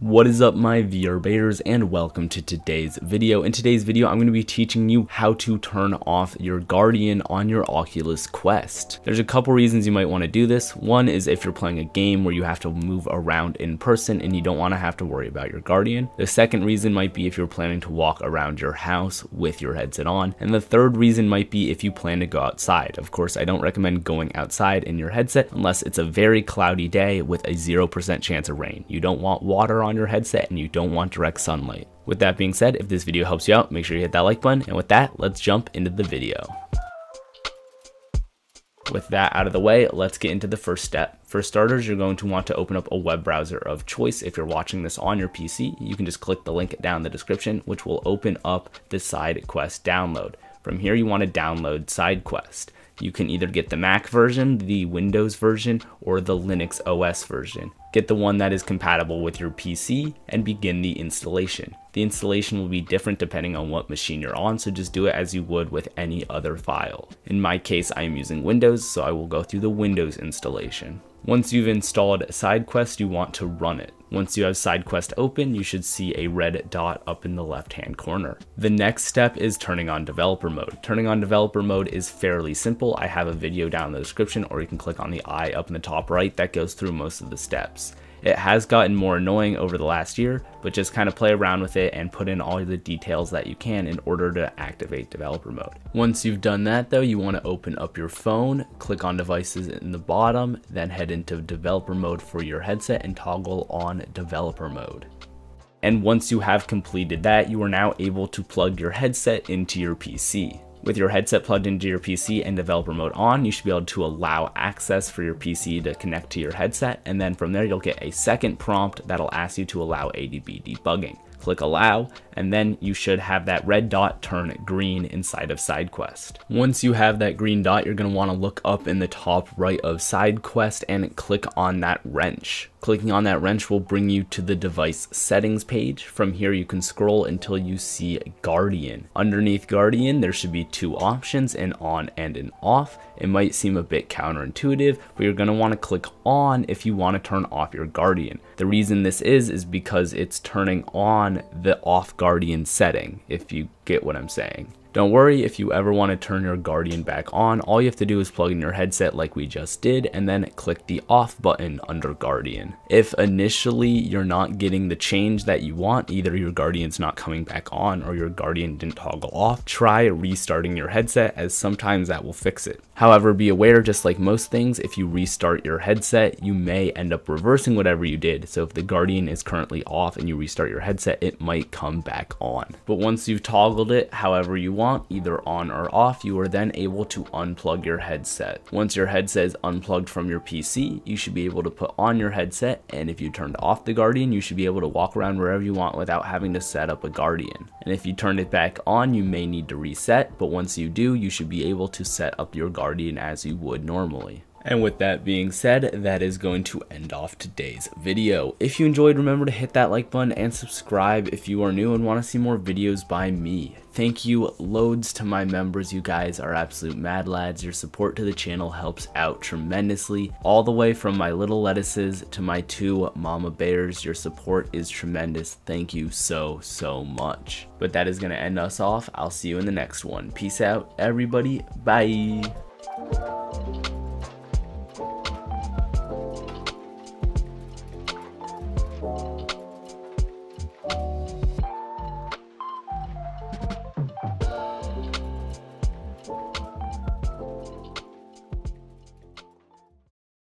What is up, my VR Bayers, and welcome to today's video. In today's video, I'm going to be teaching you how to turn off your Guardian on your Oculus Quest. There's a couple reasons you might want to do this. One is if you're playing a game where you have to move around in person and you don't want to have to worry about your Guardian. The second reason might be if you're planning to walk around your house with your headset on. And the third reason might be if you plan to go outside. Of course, I don't recommend going outside in your headset unless it's a very cloudy day with a 0% chance of rain. You don't want water on your headset and you don't want direct sunlight. With that being said, if this video helps you out, make sure you hit that like button, and with that, let's jump into the video. With that out of the way, let's get into the first step. For starters, you're going to want to open up a web browser of choice. If you're watching this on your PC, you can just click the link down in the description, which will open up the SideQuest download. From here, you want to download SideQuest. You can either get the Mac version, the Windows version, or the Linux OS version. Get the one that is compatible with your PC and begin the installation. The installation will be different depending on what machine you're on, so just do it as you would with any other file. In my case, I am using Windows, so I will go through the Windows installation. Once you've installed SideQuest, you want to run it. Once you have SideQuest open, you should see a red dot up in the left-hand corner. The next step is turning on developer mode. Turning on developer mode is fairly simple. I have a video down in the description, or you can click on the eye up in the top right that goes through most of the steps. It has gotten more annoying over the last year, but just kind of play around with it and put in all the details that you can in order to activate developer mode. Once you've done that though, you want to open up your phone, click on devices in the bottom, then head into developer mode for your headset and toggle on developer mode. And once you have completed that, you are now able to plug your headset into your PC. With your headset plugged into your PC and developer mode on, you should be able to allow access for your PC to connect to your headset, and then from there you'll get a second prompt that'll ask you to allow ADB debugging. Click allow, and then you should have that red dot turn green inside of SideQuest. Once you have that green dot, you're going to want to look up in the top right of SideQuest and click on that wrench. Clicking on that wrench will bring you to the device settings page. From here, you can scroll until you see Guardian. Underneath Guardian, there should be two options, an on and an off. It might seem a bit counterintuitive, but you're going to want to click on if you want to turn off your Guardian. The reason this is because it's turning on the off Guardian setting, if you get what I'm saying. Don't worry, if you ever want to turn your Guardian back on, all you have to do is plug in your headset like we just did, and then click the off button under Guardian. If initially you're not getting the change that you want, either your Guardian's not coming back on or your Guardian didn't toggle off, try restarting your headset, as sometimes that will fix it. However, be aware, just like most things, if you restart your headset, you may end up reversing whatever you did. So if the Guardian is currently off and you restart your headset, it might come back on. But once you've toggled it however you want, either on or off, you are then able to unplug your headset. Once your headset is unplugged from your PC, you should be able to put on your headset, and if you turned off the Guardian, you should be able to walk around wherever you want without having to set up a Guardian. And if you turned it back on, you may need to reset, but once you do, you should be able to set up your Guardian as you would normally. And with that being said, that is going to end off today's video. If you enjoyed, remember to hit that like button and subscribe if you are new and want to see more videos by me. Thank you loads to my members. You guys are absolute mad lads. Your support to the channel helps out tremendously. All the way from my little lettuces to my two mama bears, your support is tremendous. Thank you so much. But that is going to end us off. I'll see you in the next one. Peace out, everybody. Bye.